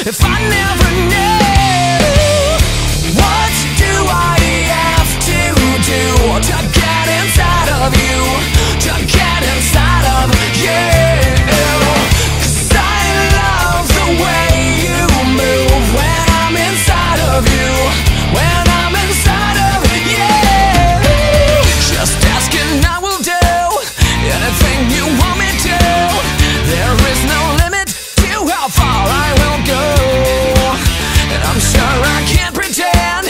If I never knew, what do I have to do to get inside of you, to get inside of you? 'Cause I love the way you move when I'm inside of you, when I'm inside of you. Just asking I will do anything you want me to. There is no limit to how far I will go. I'm sure I can't pretend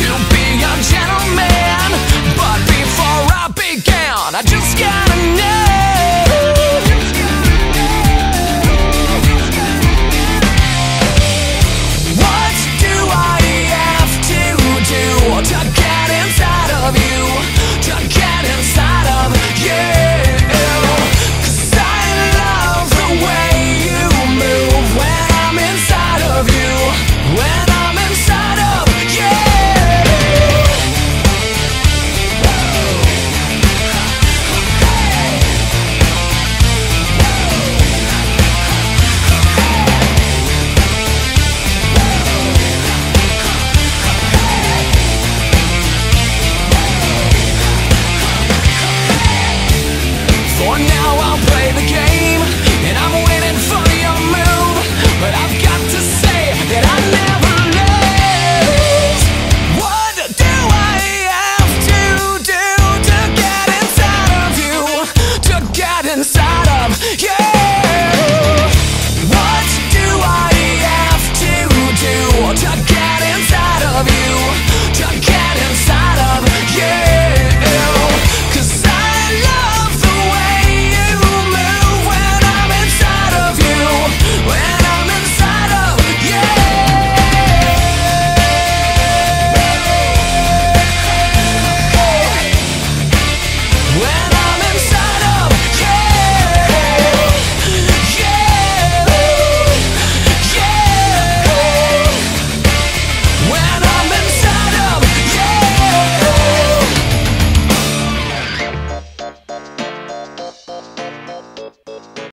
to be a gentleman, but before I began, I just gotta know, what do I have to do to get inside of you, to get inside of you? 'Cause I love the way you move when I'm inside of you, when I'm inside of you. For now I'll play the game.